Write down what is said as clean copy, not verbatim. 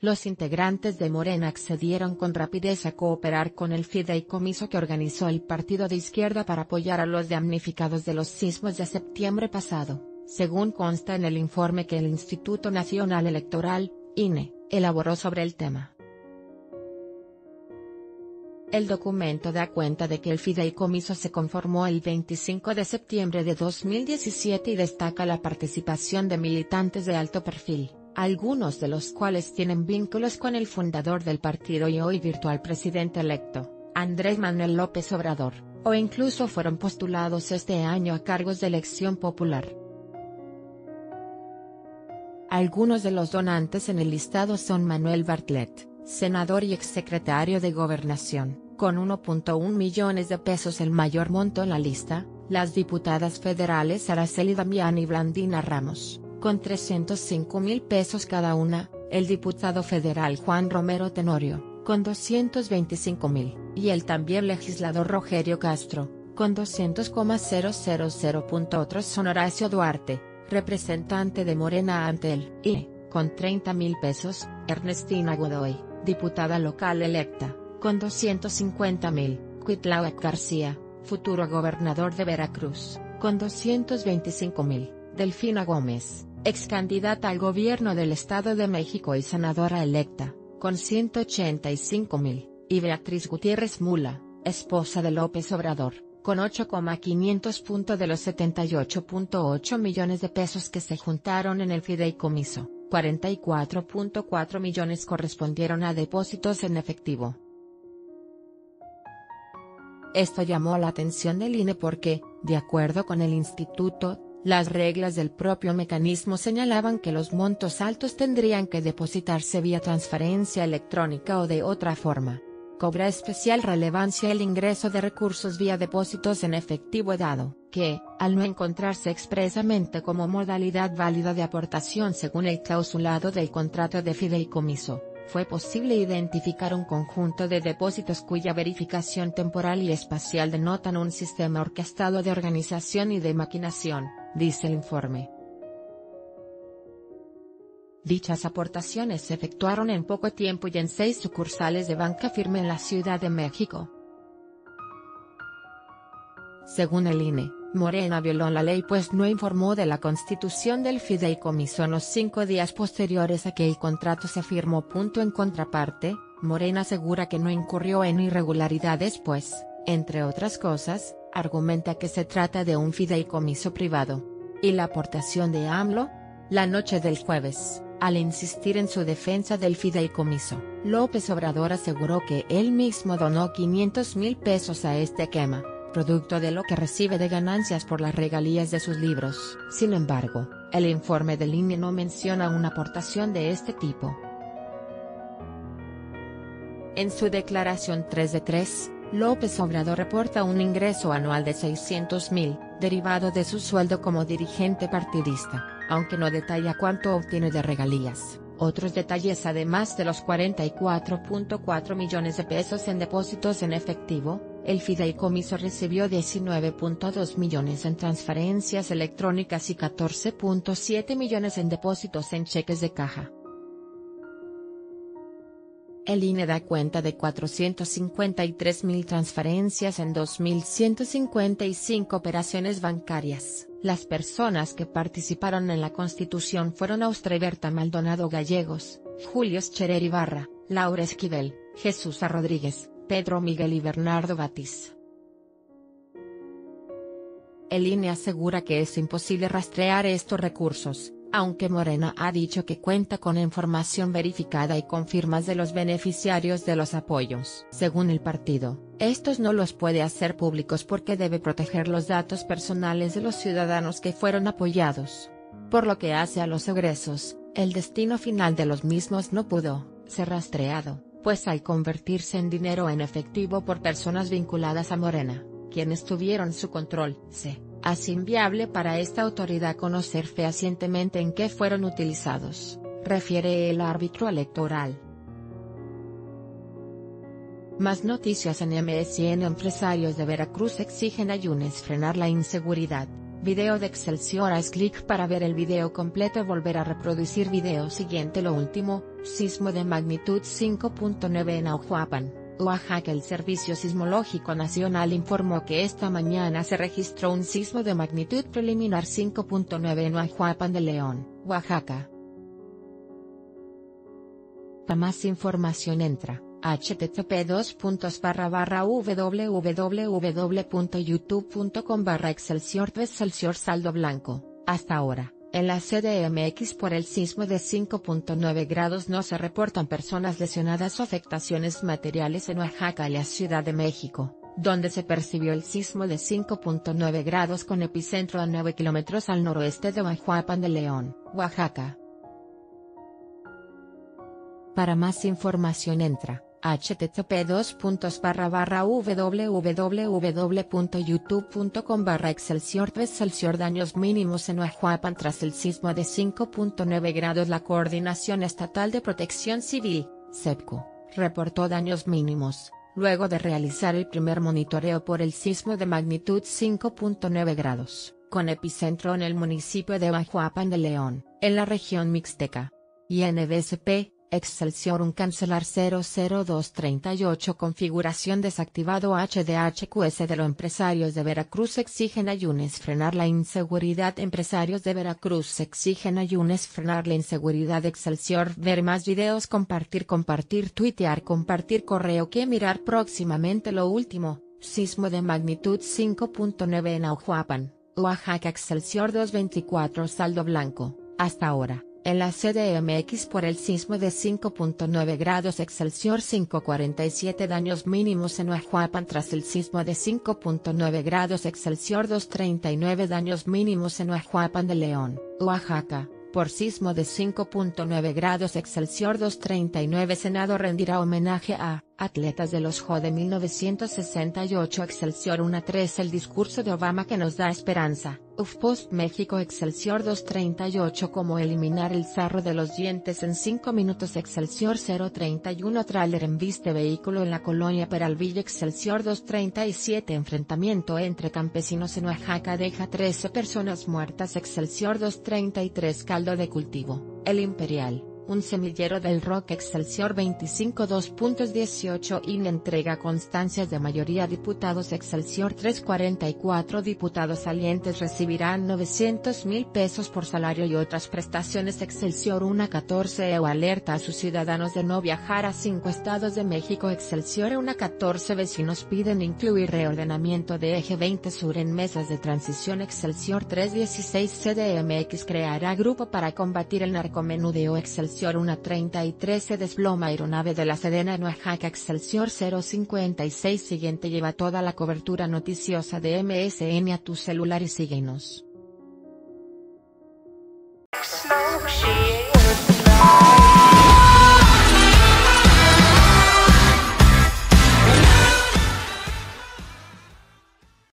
Los integrantes de Morena accedieron con rapidez a cooperar con el fideicomiso que organizó el partido de izquierda para apoyar a los damnificados de los sismos de septiembre pasado, según consta en el informe que el Instituto Nacional Electoral, INE, elaboró sobre el tema. El documento da cuenta de que el fideicomiso se conformó el 25 de septiembre de 2017 y destaca la participación de militantes de alto perfil, algunos de los cuales tienen vínculos con el fundador del partido y hoy virtual presidente electo, Andrés Manuel López Obrador, o incluso fueron postulados este año a cargos de elección popular. Algunos de los donantes en el listado son Manuel Bartlett, senador y exsecretario de Gobernación, con 1.1 millones de pesos el mayor monto en la lista, las diputadas federales Araceli Damián y Blandina Ramos, con 305.000 pesos cada una, el diputado federal Juan Romero Tenorio, con 225.000, y el también legislador Rogerio Castro, con 200,000. Otros son Horacio Duarte, representante de Morena ante el INE, con 30.000 pesos, Ernestina Godoy, diputada local electa, con 250.000, Cuitláhuac García, futuro gobernador de Veracruz, con 225.000, Delfina Gómez, excandidata al gobierno del Estado de México y senadora electa, con 185.000, y Beatriz Gutiérrez Mula, esposa de López Obrador, con 8,500 de los 78.8 millones de pesos que se juntaron en el fideicomiso. 44.4 millones correspondieron a depósitos en efectivo. Esto llamó la atención del INE porque, de acuerdo con el instituto, las reglas del propio mecanismo señalaban que los montos altos tendrían que depositarse vía transferencia electrónica o de otra forma. Cobra especial relevancia el ingreso de recursos vía depósitos en efectivo dado que, al no encontrarse expresamente como modalidad válida de aportación según el clausulado del contrato de fideicomiso, fue posible identificar un conjunto de depósitos cuya verificación temporal y espacial denotan un sistema orquestado de organización y de maquinación, dice el informe. Dichas aportaciones se efectuaron en poco tiempo y en 6 sucursales de banca firme en la Ciudad de México. Según el INE, Morena violó la ley pues no informó de la constitución del fideicomiso en los 5 días posteriores a que el contrato se firmó. En contraparte, Morena asegura que no incurrió en irregularidades pues, entre otras cosas, argumenta que se trata de un fideicomiso privado. ¿Y la aportación de AMLO? La noche del jueves, al insistir en su defensa del fideicomiso, López Obrador aseguró que él mismo donó 500.000 pesos a este esquema, producto de lo que recibe de ganancias por las regalías de sus libros. Sin embargo, el informe del INE no menciona una aportación de este tipo. En su declaración 3 de 3, López Obrador reporta un ingreso anual de 600.000, derivado de su sueldo como dirigente partidista, aunque no detalla cuánto obtiene de regalías. Otros detalles además de los 44.4 millones de pesos en depósitos en efectivo, el fideicomiso recibió 19.2 millones en transferencias electrónicas y 14.7 millones en depósitos en cheques de caja. El INE da cuenta de 453.000 transferencias en 2.155 operaciones bancarias. Las personas que participaron en la constitución fueron Austreberta Maldonado Gallegos, Julio Scherer Ibarra, Laura Esquivel, Jesús A. Rodríguez, Pedro Miguel y Bernardo Batiz. El INE asegura que es imposible rastrear estos recursos, aunque Morena ha dicho que cuenta con información verificada y con firmas de los beneficiarios de los apoyos. Según el partido, estos no los puede hacer públicos porque debe proteger los datos personales de los ciudadanos que fueron apoyados. Por lo que hace a los egresos, el destino final de los mismos no pudo ser rastreado, pues al convertirse en dinero en efectivo por personas vinculadas a Morena, quienes tuvieron su control, hace inviable para esta autoridad conocer fehacientemente en qué fueron utilizados, refiere el árbitro electoral. Más noticias en MSN. Empresarios de Veracruz exigen a Yunes frenar la inseguridad. Video de Excelsior. Haz clic para ver el video completo. Volver a reproducir video siguiente. Lo último, sismo de magnitud 5.9 en Huajuapan, Oaxaca. El Servicio Sismológico Nacional informó que esta mañana se registró un sismo de magnitud preliminar 5.9 en Huajuapan de León, Oaxaca. Para más información entra http://www.youtube.com/Excelsior saldo blanco. Hasta ahora, en la CDMX por el sismo de 5.9 grados no se reportan personas lesionadas o afectaciones materiales. En Oaxaca y la Ciudad de México, donde se percibió el sismo de 5.9 grados con epicentro a 9 kilómetros al noroeste de Huajuapan de León, Oaxaca. Para más información entra http://www.youtube.com/Excelsior Daños mínimos en Huajuapan tras el sismo de 5.9 grados. La Coordinación Estatal de Protección Civil, CEPCO, reportó daños mínimos, luego de realizar el primer monitoreo por el sismo de magnitud 5.9 grados, con epicentro en el municipio de Huajuapan de León, en la región mixteca. INBCP, Excelsior 1 cancelar 00238 configuración desactivado. HDHQS de los empresarios de Veracruz exigen a Yunes frenar la inseguridad. Empresarios de Veracruz exigen a Yunes frenar la inseguridad. Excelsior. Ver más videos. Compartir, tuitear, compartir. Correo que mirar próximamente. Lo último, sismo de magnitud 5.9 en Huajuapan, Oaxaca. Excelsior 224 saldo blanco. Hasta ahora, en la CDMX por el sismo de 5.9 grados. Excelsior 547 daños mínimos en Huajuapan tras el sismo de 5.9 grados. Excelsior 239 daños mínimos en Huajuapan de León, Oaxaca, por sismo de 5.9 grados. Excelsior 239 Senado rendirá homenaje a atletas de los JO de 1968. Excelsior 1.3 El discurso de Obama que nos da esperanza. UFPost México. Excelsior 238 Cómo eliminar el sarro de los dientes en 5 minutos. Excelsior 031 Tráiler embiste vehículo en la colonia Peralvillo. Excelsior 237 Enfrentamiento entre campesinos en Oaxaca deja 13 personas muertas. Excelsior 233 Caldo de cultivo, El Imperial, un semillero del rock. Excelsior 25.2.18 INE entrega constancias de mayoría diputados. Excelsior 344 diputados salientes recibirán 900,000 pesos por salario y otras prestaciones. Excelsior 1.14 alerta a sus ciudadanos de no viajar a 5 estados de México. Excelsior 1.14 vecinos piden incluir reordenamiento de eje 20 sur en mesas de transición. Excelsior 3.16 CDMX creará grupo para combatir el narcomenudeo. Excelsior 1.33 se desploma aeronave de la Sedena en Oaxaca. Excelsior 0.56 Siguiente. Lleva toda la cobertura noticiosa de MSN a tu celular y síguenos.